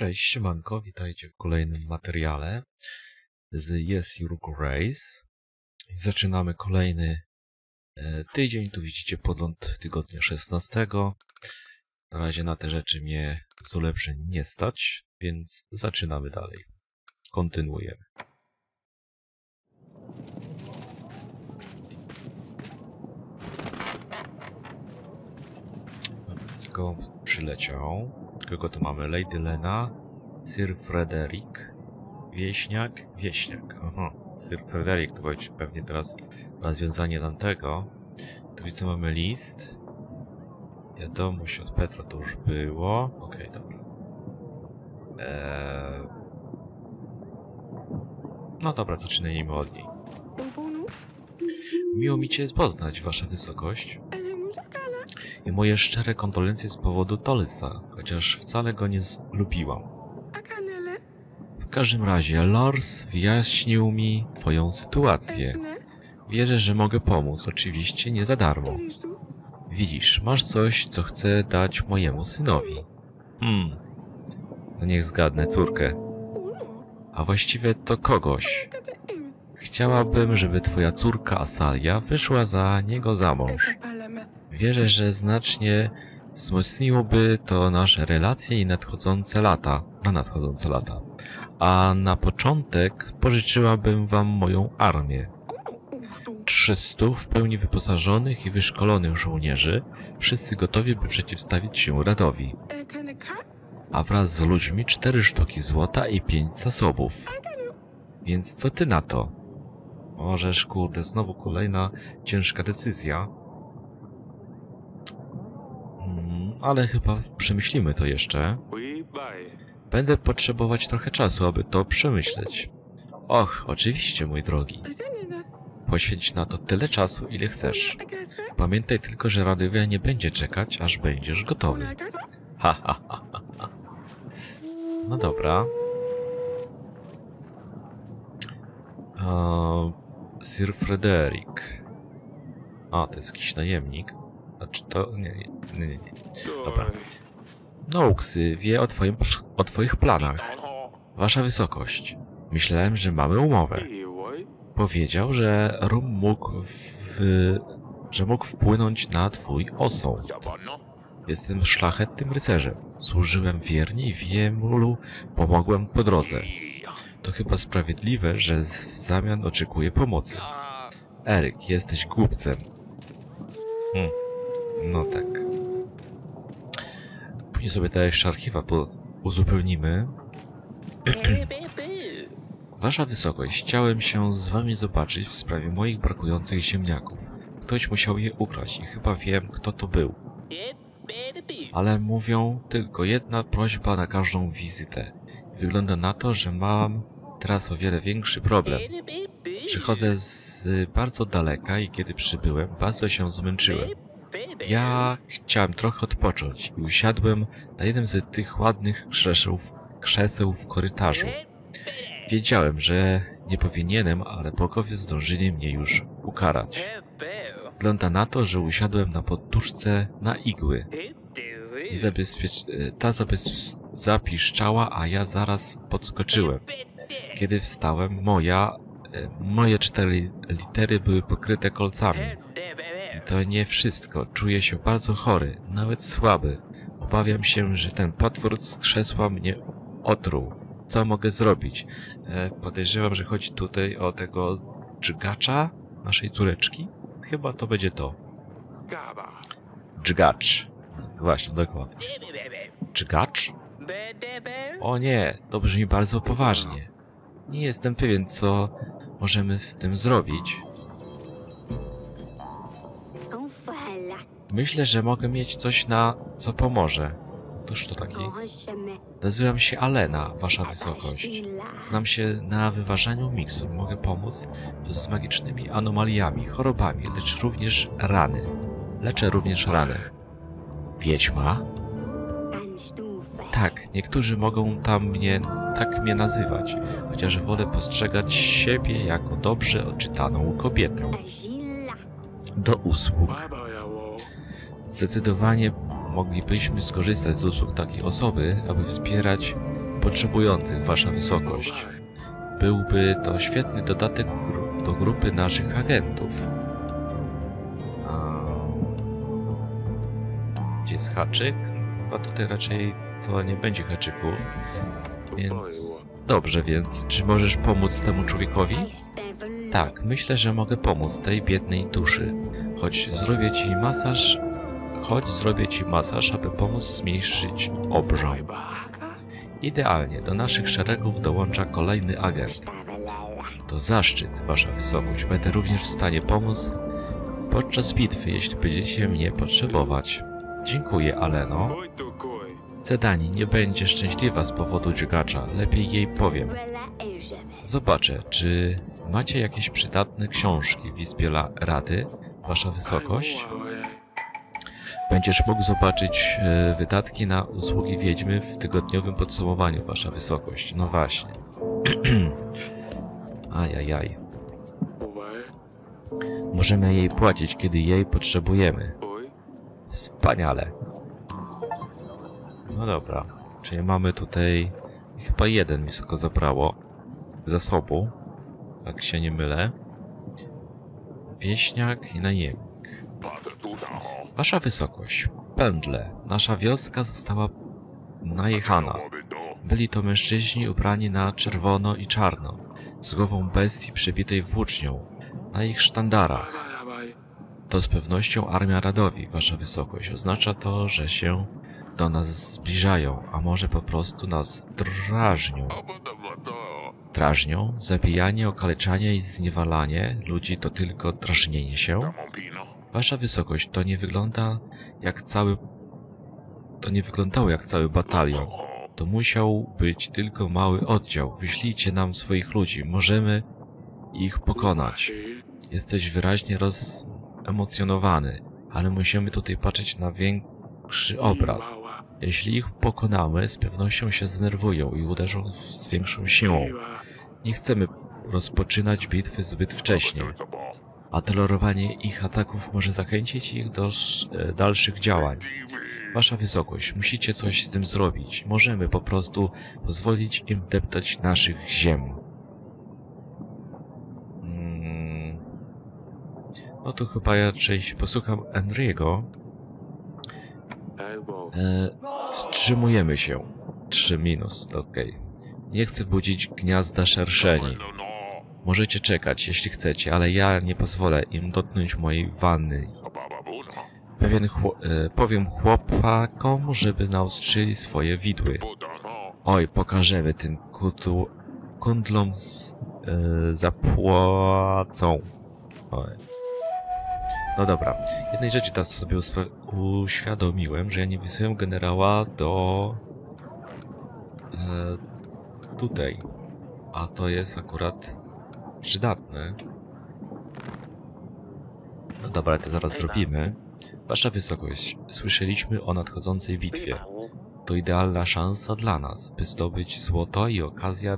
Cześć, siemanko, witajcie w kolejnym materiale z Yes, Your Grace. Zaczynamy kolejny tydzień, tu widzicie podgląd tygodnia 16. Na razie na te rzeczy mnie z ulepszeń nie stać, więc zaczynamy dalej. Kontynuujemy. Go przyleciał. Kogo to mamy? Lady Lena, Sir Frederick, Wieśniak. Aha. Sir Frederick to będzie pewnie teraz rozwiązanie tamtego. Tu widzę, mamy list. Wiadomość od Petra to już było. Okej, dobra. No dobra, zaczynajmy od niej. Miło mi Cię poznać, Wasza Wysokość. I moje szczere kondolencje z powodu Tolsa, chociaż wcale go nie lubiłam. W każdym razie Lors wyjaśnił mi twoją sytuację. Wierzę, że mogę pomóc, oczywiście nie za darmo. Widzisz, masz coś, co chcę dać mojemu synowi. No niech zgadnę, córkę. A właściwie to kogoś. Chciałabym, żeby twoja córka Asalia wyszła za niego za mąż. Wierzę, że znacznie wzmocniłoby to nasze relacje i nadchodzące lata. A na początek pożyczyłabym wam moją armię. 300 w pełni wyposażonych i wyszkolonych żołnierzy, wszyscy gotowi, by przeciwstawić się Radowi. A wraz z ludźmi 4 sztuki złota i 5 zasobów. Więc co ty na to? Możesz, kurde, znowu kolejna ciężka decyzja. Ale chyba przemyślimy to jeszcze. Będę potrzebować trochę czasu, aby to przemyśleć. Och, oczywiście, mój drogi. Poświęć na to tyle czasu, ile chcesz. Pamiętaj tylko, że Radowia nie będzie czekać, aż będziesz gotowy. No dobra. Sir Frederick. A, to jest jakiś najemnik. Znaczy to... Nie. Dobra. Nouksy wie o twoich planach. Wasza Wysokość. Myślałem, że mamy umowę. Powiedział, że Rum mógł wpłynąć na twój osąd. Jestem szlachetnym rycerzem. Służyłem wiernie i wielu pomogłem po drodze. To chyba sprawiedliwe, że w zamian oczekuję pomocy. Eryk, jesteś głupcem. No tak. Później sobie te jeszcze archiwa uzupełnimy. Wasza Wysokość, chciałem się z wami zobaczyć w sprawie moich brakujących ziemniaków. Ktoś musiał je ukraść i chyba wiem, kto to był. Ale mówią tylko jedna prośba na każdą wizytę. Wygląda na to, że mam teraz o wiele większy problem. Przychodzę z bardzo daleka i kiedy przybyłem, bardzo się zmęczyłem. Ja chciałem trochę odpocząć i usiadłem na jednym z tych ładnych krzeseł w korytarzu. Wiedziałem, że nie powinienem, ale bogowie zdążyli mnie już ukarać. Wygląda na to, że usiadłem na poduszce na igły. I zapiszczała, a ja zaraz podskoczyłem. Kiedy wstałem, moje 4 litery były pokryte kolcami. I to nie wszystko. Czuję się bardzo chory, nawet słaby. Obawiam się, że ten potwór z krzesła mnie otruł. Co mogę zrobić? Podejrzewam, że chodzi tutaj o tego Czkacza, naszej córeczki. Chyba to będzie to. Czkacz. Właśnie, dokładnie. Czkacz? O nie, to brzmi bardzo poważnie. Nie jestem pewien, co możemy w tym zrobić. Myślę, że mogę mieć coś, na co pomoże. Toż to taki? Nazywam się Alena, Wasza Wysokość. Znam się na wyważaniu miksur. Mogę pomóc z magicznymi anomaliami, chorobami, lecz również rany. Wiedźma? Tak, niektórzy mogą tak mnie nazywać, chociaż wolę postrzegać siebie jako dobrze odczytaną kobietę. Do usług. Zdecydowanie moglibyśmy skorzystać z usług takiej osoby, aby wspierać potrzebujących, Wasza Wysokość. Byłby to świetny dodatek do grupy naszych agentów. Gdzie jest haczyk? Chyba tutaj raczej to nie będzie haczyków. Więc... Dobrze, więc czy możesz pomóc temu człowiekowi? Tak, myślę, że mogę pomóc tej biednej duszy. Choć zrobię ci masaż, aby pomóc zmniejszyć obrząd. Idealnie, do naszych szeregów dołącza kolejny agent. To zaszczyt, Wasza Wysokość. Będę również w stanie pomóc podczas bitwy, jeśli będziecie mnie potrzebować. Dziękuję, Aleno. Cedani nie będzie szczęśliwa z powodu Czkacza. Lepiej jej powiem. Zobaczę, czy macie jakieś przydatne książki w izbie Rady, Wasza Wysokość? Będziesz mógł zobaczyć wydatki na usługi wiedźmy w tygodniowym podsumowaniu, Wasza Wysokość. No właśnie. Ajajaj. Możemy jej płacić, kiedy jej potrzebujemy. Wspaniale. No dobra. Czyli mamy tutaj... Chyba jeden mi tylko zabrało zasobu. Tak się nie mylę. Wieśniak i najemnik. Wasza Wysokość, pędle. Nasza wioska została najechana. Byli to mężczyźni ubrani na czerwono i czarno, z głową bestii przebitej włócznią, na ich sztandarach. To z pewnością armia Radowi, Wasza Wysokość. Oznacza to, że się do nas zbliżają, a może po prostu nas drażnią. Drażnią? Zabijanie, okaleczanie i zniewalanie ludzi to tylko drażnienie się? Wasza Wysokość, to nie wyglądało jak cały batalion. To musiał być tylko mały oddział. Wyślijcie nam swoich ludzi. Możemy ich pokonać. Jesteś wyraźnie rozemocjonowany, ale musimy tutaj patrzeć na większy obraz. Jeśli ich pokonamy, z pewnością się zdenerwują i uderzą z większą siłą. Nie chcemy rozpoczynać bitwy zbyt wcześnie. A tolerowanie ich ataków może zachęcić ich do dalszych działań. Wasza Wysokość, musicie coś z tym zrobić. Możemy po prostu pozwolić im deptać naszych ziem. No to chyba ja raczej się posłucham Henry'ego. Wstrzymujemy się. 3 minus, to okej. Nie chcę budzić gniazda szerszeni. Możecie czekać, jeśli chcecie, ale ja nie pozwolę im dotknąć mojej wanny. Powiem chłopakom, żeby naostrzyli swoje widły. Oj, pokażemy tym kundlom zapłacą. Oj. No dobra. Jednej rzeczy teraz sobie uświadomiłem, że ja nie wysyłam generała do... tutaj. A to jest akurat... przydatny. No dobra, to zaraz zrobimy. Wasza Wysokość, słyszeliśmy o nadchodzącej bitwie. To idealna szansa dla nas, by zdobyć złoto i okazja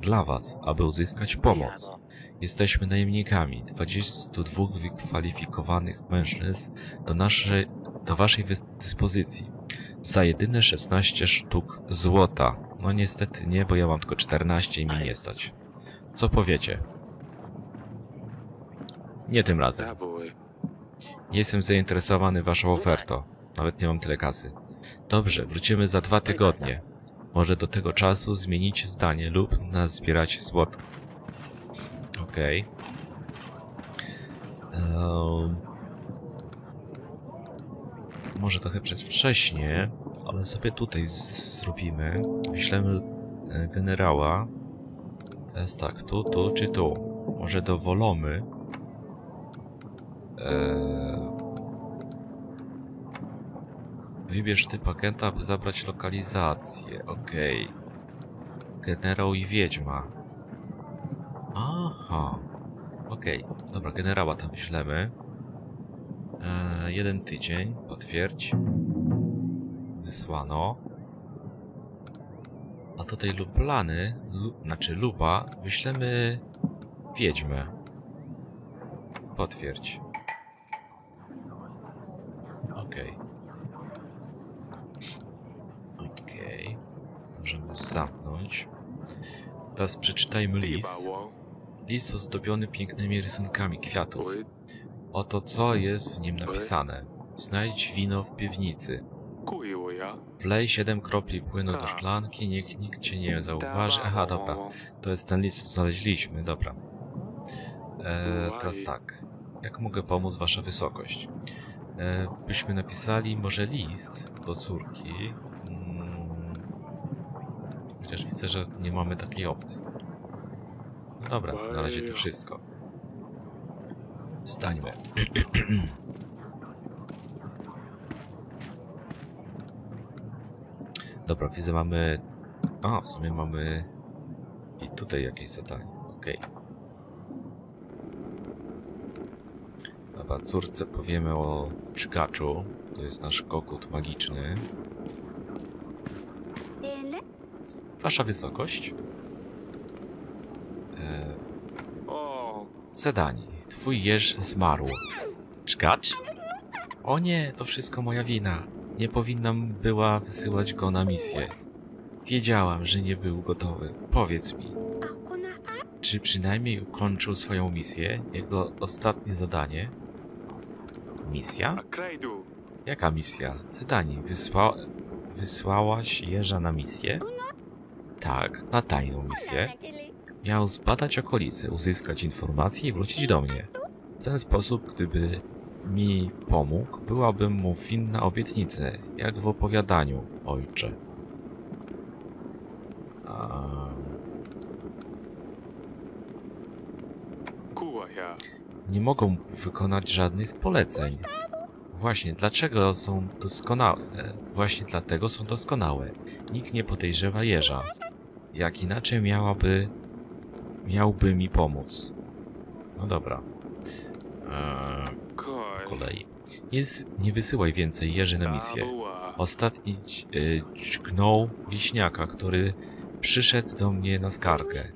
dla was, aby uzyskać pomoc. Jesteśmy najemnikami, 22 wykwalifikowanych mężczyzn do waszej dyspozycji. Za jedyne 16 sztuk złota. No niestety nie, bo ja mam tylko 14 i mi nie stać. Co powiecie? Nie tym razem. Nie jestem zainteresowany waszą ofertą. Nawet nie mam tyle kasy. Dobrze, wrócimy za 2 tygodnie. Może do tego czasu zmienić zdanie lub nazbierać złoto. Okej. Może trochę przedwcześnie, ale sobie tutaj zrobimy. Wyślemy generała. Teraz tak, tu czy tu? Może dowolimy. Wybierz typ agenta, aby zabrać lokalizację. Okej. Generał i wiedźma. Aha. Okej. Dobra, generała tam wyślemy. 1 tydzień. Potwierdź. Wysłano. A do tej Lublany, Luba, wyślemy wiedźmę. Potwierdź. Okej. Możemy go zamknąć. Teraz przeczytajmy list. List ozdobiony pięknymi rysunkami kwiatów. Oto co jest w nim napisane. Znajdź wino w piwnicy. Wlej 7 kropli płynu do szklanki, niech nikt cię nie zauważy. Aha, dobra. To jest ten list, co znaleźliśmy, dobra. Teraz tak. Jak mogę pomóc, wasza wysokość? Byśmy napisali może list do córki. Chociaż widzę, że nie mamy takiej opcji. No dobra, to na razie to wszystko. Stańmy. Dobra, widzę, mamy... A, w sumie mamy... I tutaj jakieś zadanie. Okej. Dobra, córce powiemy o Czkaczu. To jest nasz kokut magiczny. Wasza wysokość. Cedani, twój jeż zmarł. Czkacz? O nie, to wszystko moja wina. Nie powinnam była wysyłać go na misję. Wiedziałam, że nie był gotowy. Powiedz mi, czy przynajmniej ukończył swoją misję? Jego ostatnie zadanie? Misja? Jaka misja? Cedani, wysłałaś jeża na misję? Tak, na tajną misję. Miał zbadać okolice, uzyskać informacje i wrócić do mnie. W ten sposób, gdyby mi pomógł, byłabym mu winna obietnicę, jak w opowiadaniu, ojcze. Nie mogą wykonać żadnych poleceń. Właśnie dlaczego są doskonałe? Właśnie dlatego są doskonałe. Nikt nie podejrzewa jeża. Jak inaczej miałby mi pomóc. No dobra. Kolej. Nie wysyłaj więcej jeży na misję. Ostatni dźgnął wieśniaka, który przyszedł do mnie na skargę.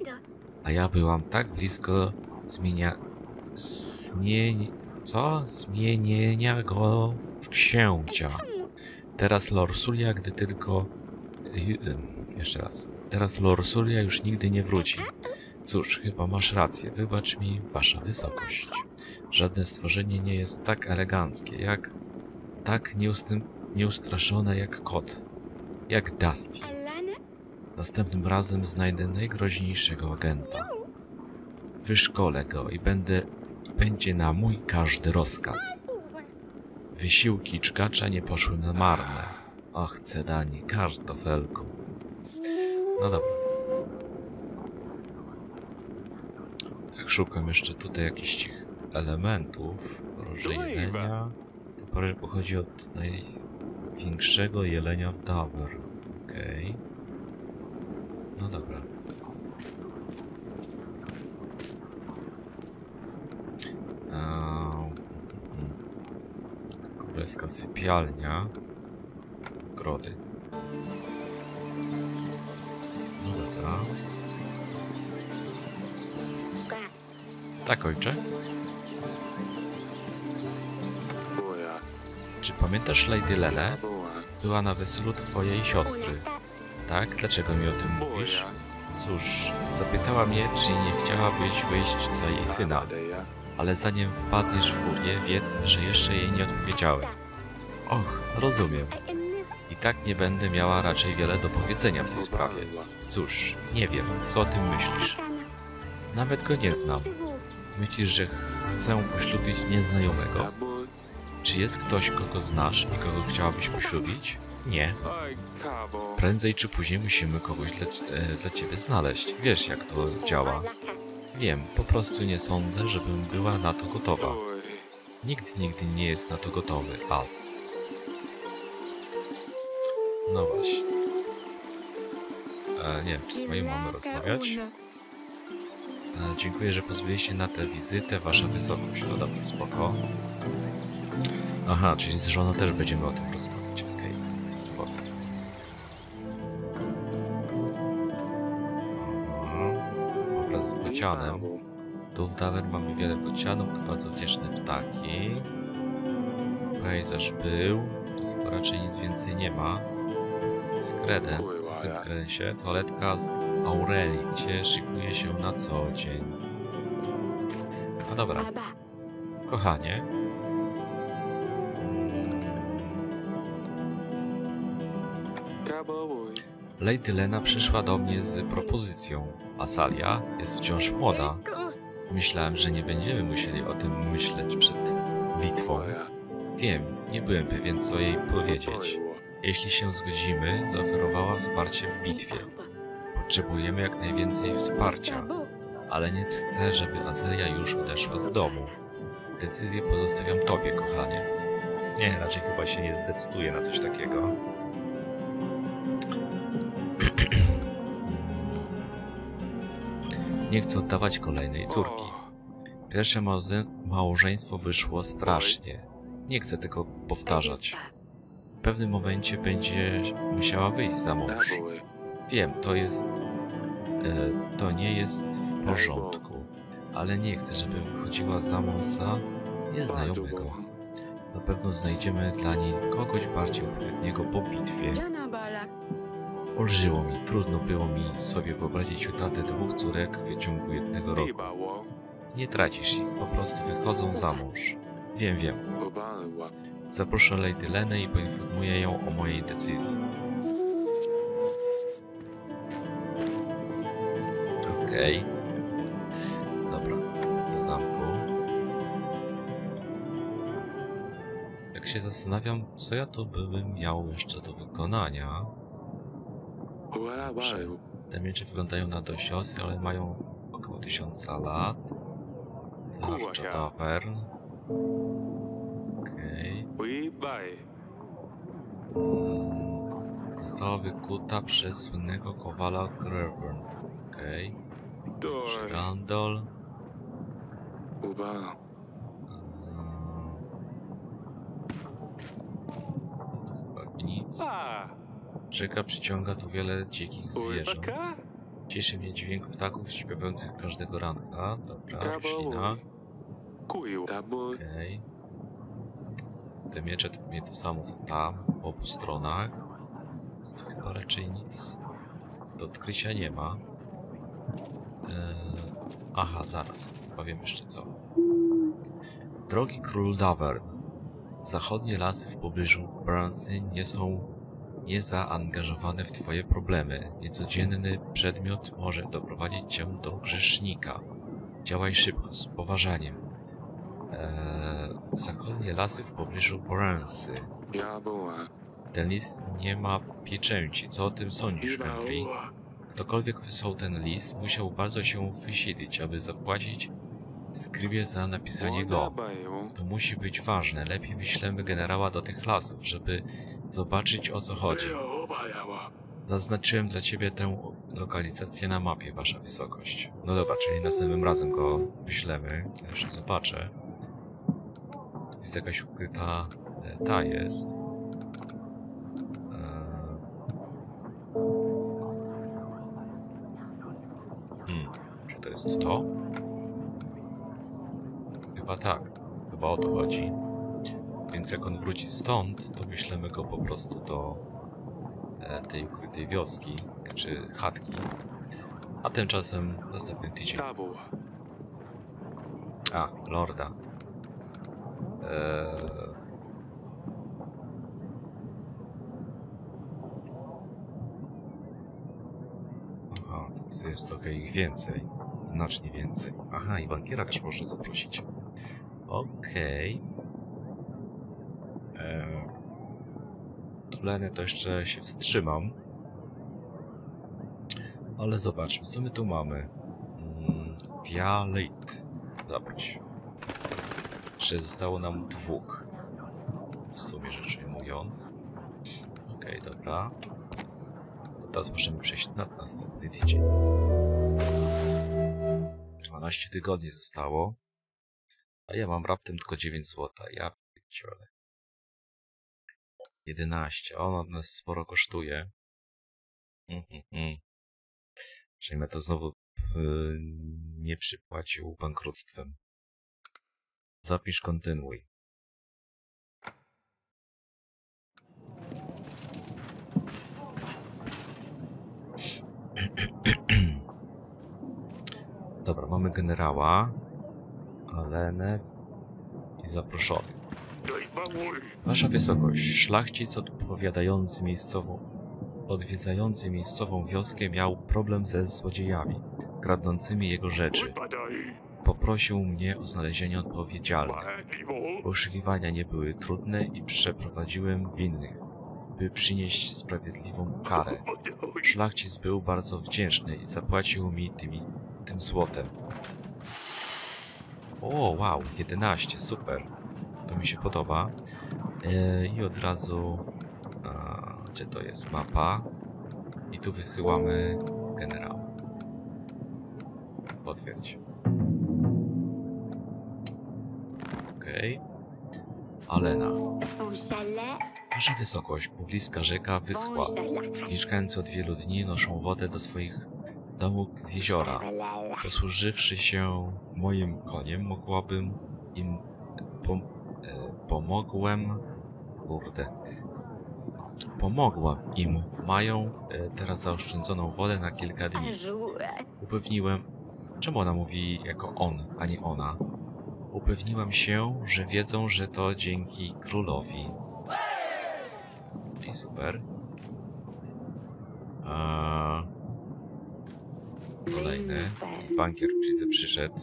A ja byłam tak blisko zmienienia go w księcia. Teraz Lorsulia, gdy tylko... Jeszcze raz. Teraz Lorsulia już nigdy nie wróci. Cóż, chyba masz rację. Wybacz mi, wasza wysokość. Żadne stworzenie nie jest tak eleganckie, jak... Tak nieustraszone jak kot. Jak Dusty. Następnym razem znajdę najgroźniejszego agenta. Wyszkolę go i będzie na mój każdy rozkaz. Wysiłki Czkacza nie poszły na marne. Och, Cedani, kartofelku. No dobra. Tak, szukam jeszcze tutaj jakichś tych elementów. Roże jelenia. To parę pochodzi od największego jelenia w Davern. Okej. No dobra. Królewska sypialnia. Grody. No dobra. Tak, ojcze. Czy pamiętasz Lady Lenę? Była na weselu twojej siostry. Tak? Dlaczego mi o tym mówisz? Cóż, zapytała mnie, czy nie chciałabyś wyjść za jej syna. Ale zanim wpadniesz w furię, wiedz, że jeszcze jej nie odpowiedziałem. Och, rozumiem. I tak nie będę miała raczej wiele do powiedzenia w tej sprawie. Cóż, nie wiem, co o tym myślisz. Nawet go nie znam. Myślisz, że chcę poślubić nieznajomego? Czy jest ktoś, kogo znasz i kogo chciałabyś poślubić? Nie. Prędzej czy później musimy kogoś dla ciebie znaleźć. Wiesz, jak to działa. Wiem, po prostu nie sądzę, żebym była na to gotowa. Nikt nigdy nie jest na to gotowy, As. No właśnie. Nie wiem, czy z moją mamy rozmawiać? Dziękuję, że pozwoliliście na tę wizytę, wasza wysokość. No dobra, spoko. Aha, czyli z żoną też będziemy o tym rozmawiać. Okej, spoko. Z bocianem. Tu w Davern mamy wiele bocianów, to bardzo wdzięczne ptaki. Pejzaż był. Tu chyba raczej nic więcej nie ma. z kredens, w tym kredensie, toaletka z Aureli, gdzie szykuje się na co dzień. No dobra. Kochanie. Lady Lena przyszła do mnie z propozycją. Asalia jest wciąż młoda. Myślałem, że nie będziemy musieli o tym myśleć przed bitwą. Wiem, nie byłem pewien, co jej powiedzieć. Jeśli się zgodzimy, zaoferowała wsparcie w bitwie. Potrzebujemy jak najwięcej wsparcia, ale nie chcę, żeby Asalia już odeszła z domu. Decyzję pozostawiam tobie, kochanie. Nie, raczej chyba się nie zdecyduje na coś takiego. Nie chcę oddawać kolejnej córki. Pierwsze małżeństwo wyszło strasznie. Nie chcę tego powtarzać. W pewnym momencie będzie musiała wyjść za mąż. Wiem, to nie jest w porządku, ale nie chcę, żeby wychodziła za mąż za nieznajomego. Na pewno znajdziemy dla niej kogoś bardziej odpowiedniego po bitwie. Olżyło mi, trudno było mi sobie wyobrazić utratę dwóch córek w ciągu jednego roku. Nie tracisz ich, po prostu wychodzą za mąż. Wiem. Zaproszę Lady Lenę i poinformuję ją o mojej decyzji. Okej. Dobra, do zamku. Jak się zastanawiam, co ja tu bym miał jeszcze do wykonania. Dobrze. Te miecze wyglądają na dość ostre, ale mają około 1000 lat. Tarcza Davern. Okej. Została wykuta przez słynnego kowala Creverne. Okej. Randol. Chyba nic. Rzeka przyciąga tu wiele dzikich zwierząt. Cieszy mnie dźwięk ptaków śpiewających każdego ranka. Dobra, roślina. Okej. Te miecze to mnie to samo co tam, po obu stronach. Więc tu chyba raczej nic do odkrycia nie ma. Aha, zaraz. Powiem jeszcze co. Drogi król Davern. Zachodnie lasy w pobliżu Bransy nie są zaangażowane w twoje problemy. Niecodzienny przedmiot może doprowadzić cię do grzesznika. Działaj szybko, z poważaniem. Zachodnie lasy w pobliżu Borensy. Ten list nie ma pieczęci. Co o tym sądzisz, Henry? Ktokolwiek wysłał ten list, musiał bardzo się wysilić, aby zapłacić skrybie za napisanie go. To musi być ważne. Lepiej wyślemy generała do tych lasów, żeby zobaczyć, o co chodzi. Zaznaczyłem dla ciebie tę lokalizację na mapie, wasza wysokość. No dobra, czyli następnym razem go wyślemy. Ja jeszcze zobaczę. Tu jest jakaś ukryta... ta jest. Czy to jest to? Chyba tak. Chyba o to chodzi. Więc jak on wróci stąd, to wyślemy go po prostu do tej ukrytej wioski, czy chatki. A tymczasem następny tydzień. A, lorda. Aha, to jest trochę ich więcej. Znacznie więcej. Aha, i bankiera też można zaprosić. Okej. Tuleny to jeszcze się wstrzymam. Ale zobaczmy, co my tu mamy. Vialit. Zaproś. Jeszcze zostało nam dwóch. W sumie rzecz ujmując. Okej, dobra. To teraz możemy przejść na następny tydzień. 12 tygodni zostało. A ja mam raptem tylko 9 zł. Ja pierdolę. 11. Ono od nas sporo kosztuje. Żebym ja to znowu nie przypłacił bankructwem. Zapisz, kontynuuj. Dobra, mamy generała, Alenę i zaproszonych. Wasza wysokość, szlachcic odwiedzający miejscową wioskę miał problem ze złodziejami, kradnącymi jego rzeczy. Poprosił mnie o znalezienie odpowiedzialnych. Poszukiwania nie były trudne i przeprowadziłem winnych, by przynieść sprawiedliwą karę. Szlachcic był bardzo wdzięczny i zapłacił mi tym złotem. O, wow, 11, super. To mi się podoba. I od razu... gdzie to jest? Mapa. I tu wysyłamy generała. Potwierdź. Okej. Alena. Wasza wysokość, pobliska rzeka wyschła. Mieszkańcy od wielu dni noszą wodę do swoich domów z jeziora. Posłużywszy się moim koniem, mogłabym im pomogłam im. Mają teraz zaoszczędzoną wodę na kilka dni. Czemu ona mówi jako on, a nie ona? Upewniłam się, że wiedzą, że to dzięki królowi. I super. Kolejny. Bankier przyszedł.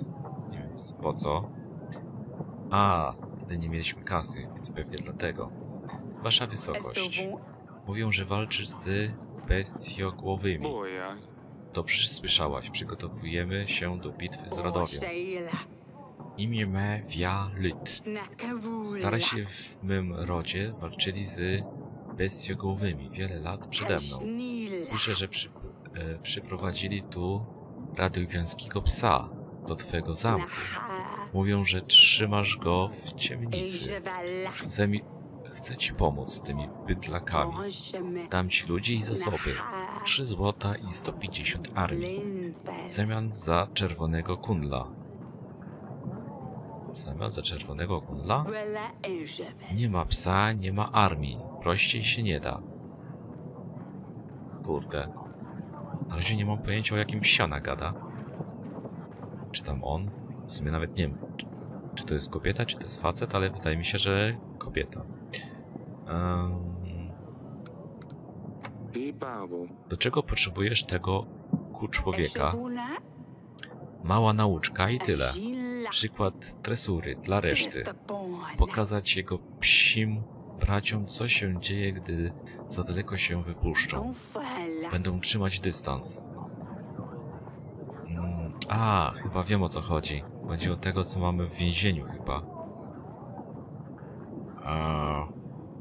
Nie wiem po co. A, wtedy nie mieliśmy kasy, więc pewnie dlatego. Wasza wysokość. Mówią, że walczysz z bestiogłowymi. Dobrze słyszałaś. Przygotowujemy się do bitwy z Radowiem. Imię me Vialit. Starsi w mym rodzie walczyli z bestiogłowymi wiele lat przede mną. Słyszę, że przyprowadzili tu radowiańskiego psa do twego zamku. Mówią, że trzymasz go w ciemnicy. Chcę ci pomóc z tymi bydlakami. Dam ci ludzi i zasoby. 3 złota i 150 armii. W zamian za czerwonego kundla. Nie ma psa, nie ma armii. Prościej się nie da. Kurde. Na razie nie mam pojęcia, o jakim psiana gada. Czy tam on? W sumie nawet nie wiem, czy to jest kobieta, czy to jest facet, ale wydaje mi się, że kobieta. Do czego potrzebujesz tego ku człowieka? Mała nauczka i tyle. Przykład tresury dla reszty. Pokazać jego psim braciom, co się dzieje, gdy za daleko się wypuszczą. Będą trzymać dystans. Chyba wiem, o co chodzi. Chodzi o tego, co mamy w więzieniu chyba.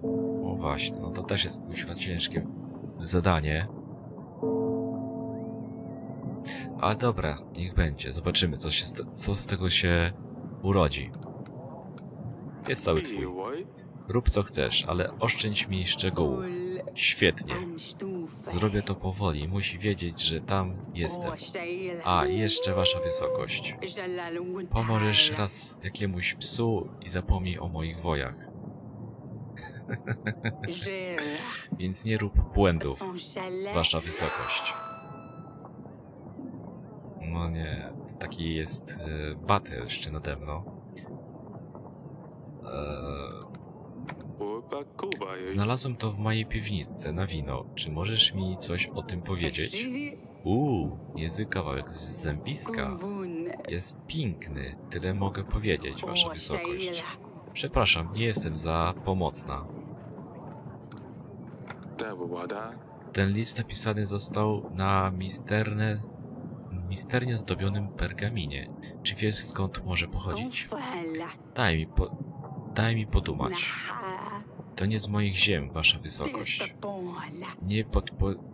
O właśnie, no to też jest kuźwa ciężkie zadanie. Ale dobra, niech będzie. Zobaczymy, co z tego się urodzi. Jest cały twój. Rób co chcesz, ale oszczędź mi szczegółów. Świetnie. Zrobię to powoli. Musi wiedzieć, że tam jestem. A, jeszcze wasza wysokość. Pomożesz raz jakiemuś psu i zapomnij o moich wojach. Więc nie rób błędów, wasza wysokość. No nie, to taki jest battle jeszcze nade mną. Znalazłem to w mojej piwnicy na wino. Czy możesz mi coś o tym powiedzieć? Niezły kawałek z zębiska. Jest piękny. Tyle mogę powiedzieć, wasza wysokość. Przepraszam, nie jestem za pomocna. Ten list napisany został na misternie zdobionym pergaminie. Czy wiesz, skąd może pochodzić? Daj mi podumać. To nie z moich ziem, wasza wysokość.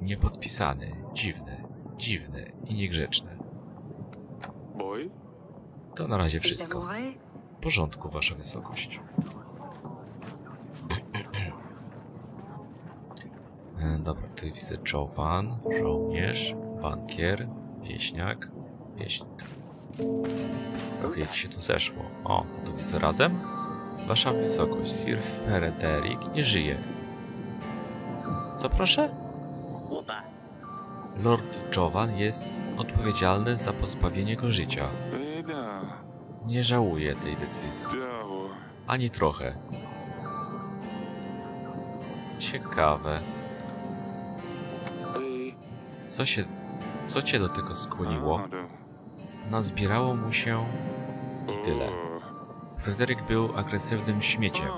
Niepodpisany. Dziwny i niegrzeczny. To na razie wszystko. W porządku, wasza wysokość. Dobra, tutaj widzę Jovan, żołnierz, bankier, wieśniak. Trochę ich się tu zeszło. O, to widzę razem. Wasza wysokość, Sir Frederick nie żyje. Co proszę? Lord Jovan jest odpowiedzialny za pozbawienie go życia. Nie żałuję tej decyzji. Ani trochę. Ciekawe. Co cię do tego skłoniło? Nazbierało mu się i tyle. Frederick był agresywnym śmieciem.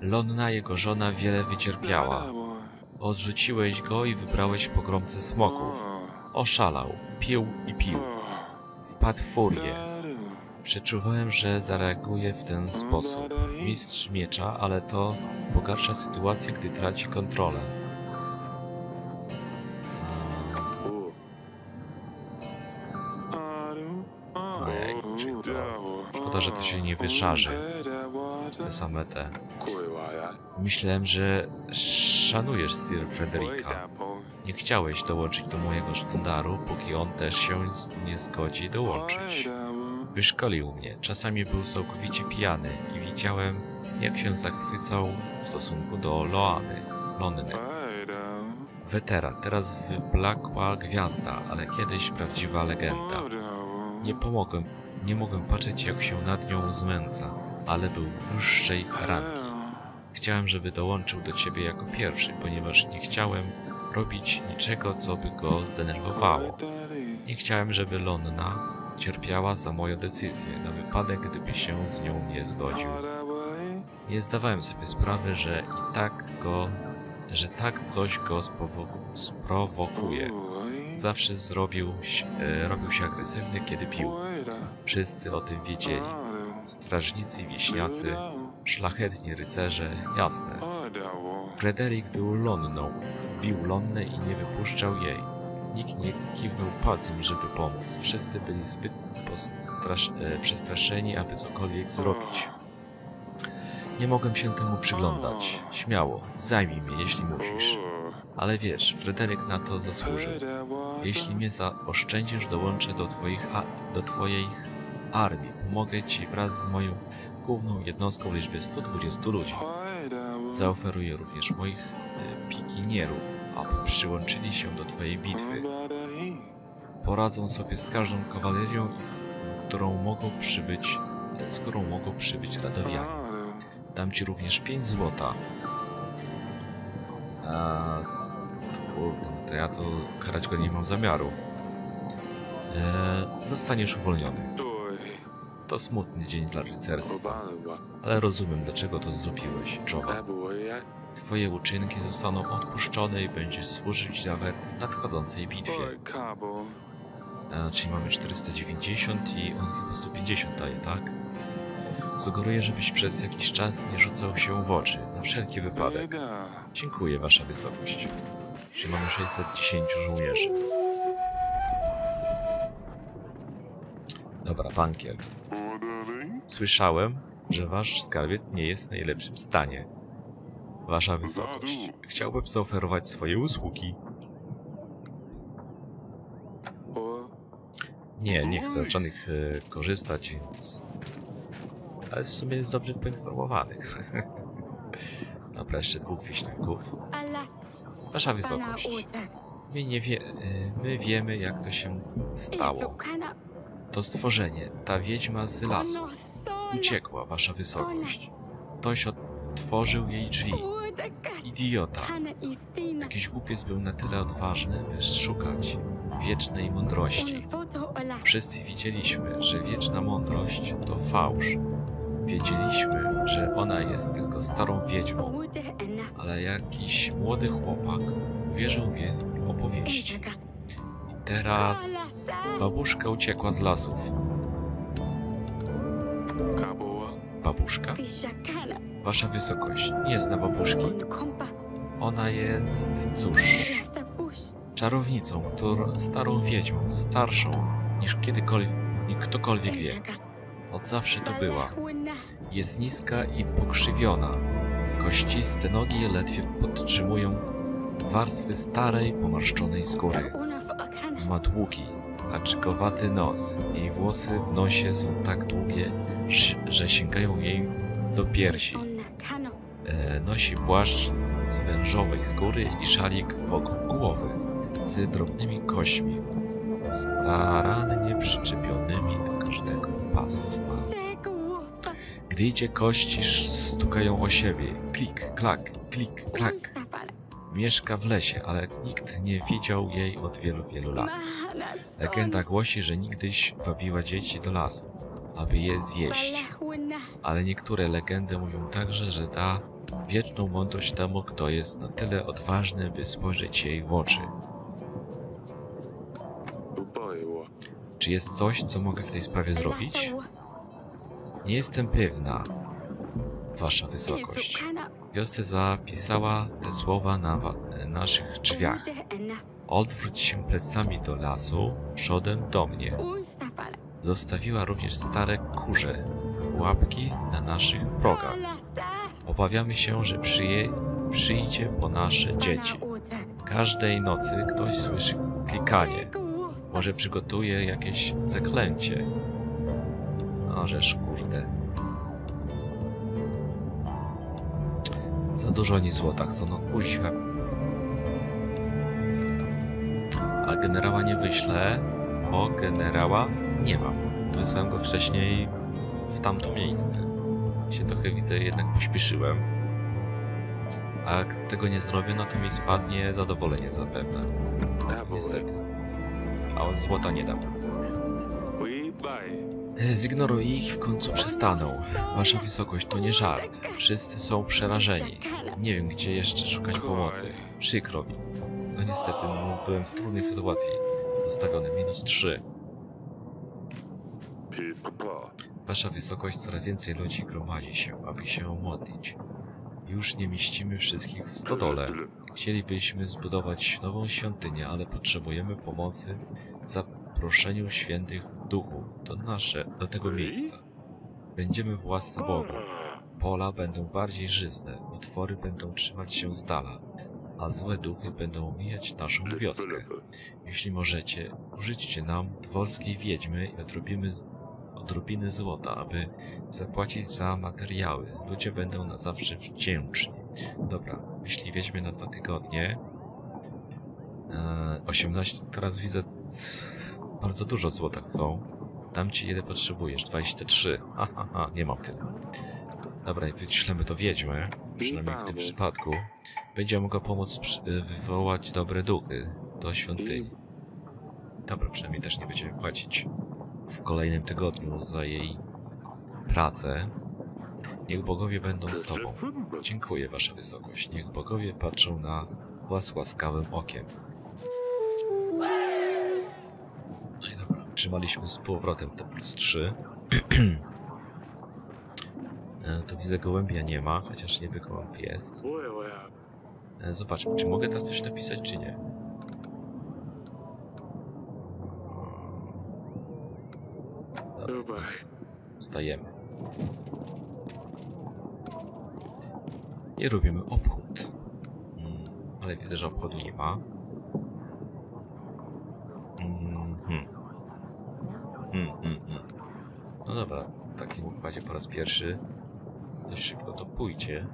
Lonna, jego żona, wiele wycierpiała. Odrzuciłeś go i wybrałeś pogromcę smoków. Oszalał, pił i pił. Wpadł w furię. Przeczuwałem, że zareaguje w ten sposób. Mistrz miecza, ale to pogarsza sytuację, gdy traci kontrolę. Szkoda, że to się nie wyszarzy. Te same te. Myślałem, że szanujesz Sir Fredericka. Nie chciałeś dołączyć do mojego sztandaru, póki on też się nie zgodzi dołączyć. Wyszkolił mnie. Czasami był całkowicie pijany i widziałem, jak się zachwycał w stosunku do Lonny. Weteran, teraz wyblakła gwiazda, ale kiedyś prawdziwa legenda. Nie mogłem patrzeć, jak się nad nią znęca, ale był wyższej rangi. Chciałem, żeby dołączył do ciebie jako pierwszy, ponieważ nie chciałem robić niczego, co by go zdenerwowało. Nie chciałem, żeby Lonna cierpiała za moją decyzję, na wypadek, gdyby się z nią nie zgodził. Nie zdawałem sobie sprawy, że tak coś go sprowokuje. Zawsze robił się agresywny, kiedy pił. Wszyscy o tym wiedzieli. Strażnicy, wieśniacy, szlachetni rycerze, jasne. Frederick był Lonną. Bił Lonnę i nie wypuszczał jej. Nikt nie kiwnął palcem, żeby pomóc. Wszyscy byli zbyt przestraszeni, aby cokolwiek zrobić. Nie mogłem się temu przyglądać. Śmiało, zajmij mnie, jeśli musisz. Ale wiesz, Frederick na to zasłużył. Jeśli mnie zaoszczędzisz, dołączę do twojej armii. Pomogę ci wraz z moją główną jednostką w liczbie 120 ludzi. Zaoferuję również moich pikinierów, aby przyłączyli się do twojej bitwy. Poradzą sobie z każdą kawalerią, z którą mogą przybyć radowianie. Dam ci również 5 złota. To ja to karać go nie mam zamiaru. Zostaniesz uwolniony. To smutny dzień dla rycerstwa, ale rozumiem, dlaczego to zrobiłeś, Joe. Twoje uczynki zostaną odpuszczone i będziesz służyć nawet w nadchodzącej bitwie. Czyli mamy 490 i on chyba 150 daje, tak? Sugeruję, żebyś przez jakiś czas nie rzucał się w oczy, na wszelki wypadek. Dziękuję, wasza wysokość. Czyli mamy 610 żołnierzy. Dobra, bankier. Słyszałem, że wasz skarbiec nie jest w najlepszym stanie. Wasza wysokość. Chciałbym zaoferować swoje usługi. Nie chcę z żadnych korzystać, więc... Ale w sumie jest dobrze poinformowany. Dobra, jeszcze 2 wieśniaków. Wasza wysokość. My wiemy, jak to się stało. To stworzenie, ta wiedźma z lasu. Uciekła, wasza wysokość. Ktoś otworzył jej drzwi. Idiota. Jakiś głupiec był na tyle odważny, by szukać wiecznej mądrości. Wszyscy widzieliśmy, że wieczna mądrość to fałsz. Wiedzieliśmy, że ona jest tylko starą wiedźmą, ale jakiś młody chłopak uwierzył w opowieści. I teraz babuszka uciekła z lasów. Babuszka? Wasza wysokość, nie zna babuszki. Ona jest, cóż, czarownicą, starą wiedźmą, starszą niż ktokolwiek wie. Od zawsze to była. Jest niska i pokrzywiona. Kościste nogi ledwie podtrzymują warstwy starej, pomarszczonej skóry. Ma długi, haczykowaty nos. Jej włosy w nosie są tak długie, że sięgają jej do piersi. Nosi płaszcz z wężowej skóry i szalik wokół głowy. między drobnymi kośmi, starannie przyczepionymi do każdego pasma. Gdy idzie kości, stukają o siebie. Klik, klak, klik, klak. Mieszka w lesie, ale nikt nie widział jej od wielu, wielu lat. Legenda głosi, że niegdyś wabiła dzieci do lasu, aby je zjeść. Ale niektóre legendy mówią także, że da wieczną mądrość temu, kto jest na tyle odważny, by spojrzeć jej w oczy. Czy jest coś, co mogę w tej sprawie zrobić? Nie jestem pewna, wasza wysokość. Wiosce zapisała te słowa na naszych drzwiach. Odwróć się plecami do lasu, przodem do mnie. Zostawiła również stare kurze, łapki na naszych progach. Obawiamy się, że przyjdzie po nasze dzieci. Każdej nocy ktoś słyszy klikanie. Może przygotuje jakieś zaklęcie. Możesz, kurde. Za dużo oni złotach są, no kuźwa. A generała nie wyślę, bo generała nie mam. Wysłałem go wcześniej w tamto miejsce. Się trochę widzę, jednak pośpieszyłem. A jak tego nie zrobię, no to mi spadnie zadowolenie zapewne. Niestety. A on złota nie dał. Zignoruj ich, w końcu przestaną. Wasza wysokość, to nie żart. Wszyscy są przerażeni. Nie wiem, gdzie jeszcze szukać pomocy. Przykro mi. No niestety, byłem w trudnej sytuacji. Zostawiony -3. Wasza wysokość, coraz więcej ludzi gromadzi się, aby się modlić. Już nie mieścimy wszystkich w stodole. Chcielibyśmy zbudować nową świątynię, ale potrzebujemy pomocy w zaproszeniu świętych duchów do tego miejsca. Będziemy w łasce Boga. Pola będą bardziej żyzne, potwory będą trzymać się z dala, a złe duchy będą omijać naszą wioskę. Jeśli możecie, użyćcie nam dworskiej wiedźmy i odrobiny złota, aby zapłacić za materiały. Ludzie będą na zawsze wdzięczni. Dobra, jeśli weźmie na 2 tygodnie. 18, teraz widzę, bardzo dużo złota chcą. Dam ci ile potrzebujesz, 23. Haha, nie mam tyle. Dobra, wyślemy to wiedźmy, przynajmniej w tym przypadku. Będzie mogła pomóc wywołać dobre duchy do świątyni. Dobra, przynajmniej też nie będziemy płacić w kolejnym tygodniu za jej pracę. Niech bogowie będą z tobą. Dziękuję, wasza wysokość. Niech bogowie patrzą na was łaskawym okiem. No i dobra, trzymaliśmy z powrotem te +3. Tu widzę, gołębia nie ma, chociaż niby gołąb jest. Zobaczmy, czy mogę teraz coś napisać, czy nie. Dobra, wstajemy. I robimy obchód. Ale widzę, że obchodu nie ma. No dobra, w takim układzie po raz pierwszy dość szybko to pójdzie.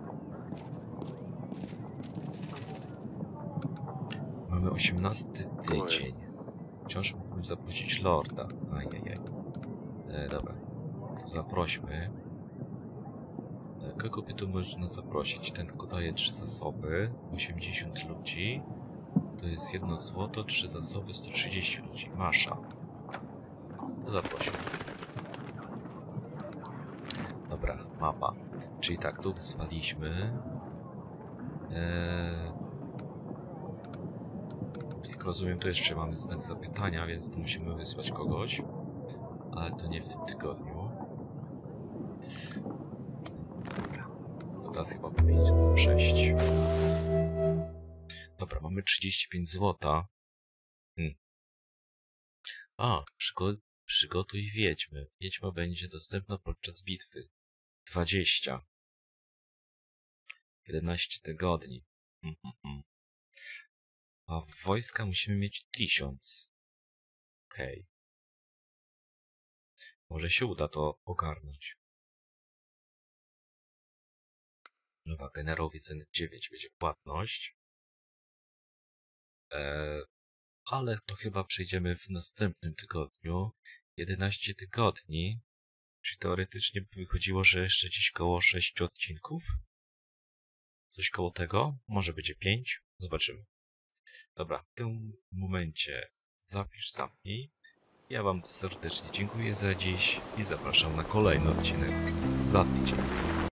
Mamy 18 tydzień. Wciąż mógłbym zaprosić lorda. Ajajaj. Dobra, to zaprośmy. Kogo by tu można zaprosić? Ten tylko daje 3 zasoby, 80 ludzi. To jest 1 złoto, 3 zasoby, 130 ludzi. Masza. To zaprosimy. Dobra, mapa. Czyli tak, tu wysłaliśmy. Jak rozumiem, tu jeszcze mamy znak zapytania, więc tu musimy wysłać kogoś. Ale to nie w tym tygodniu. Dobra. To teraz chyba powinien tam przejść. Dobra, mamy 35 złota. A, przygotuj wiedźmy. Wiedźma będzie dostępna podczas bitwy. 20. 11 tygodni. A w wojska musimy mieć 1000. Okej. Może się uda to ogarnąć. Nowa generowi ceny 9 będzie płatność. ale to chyba przejdziemy w następnym tygodniu. 11 tygodni, czyli teoretycznie by wychodziło, że jeszcze gdzieś koło 6 odcinków. Coś koło tego, może będzie 5, zobaczymy. Dobra, w tym momencie zapisz, zamknij. Ja wam serdecznie dziękuję za dziś i zapraszam na kolejny odcinek. Za tydzień.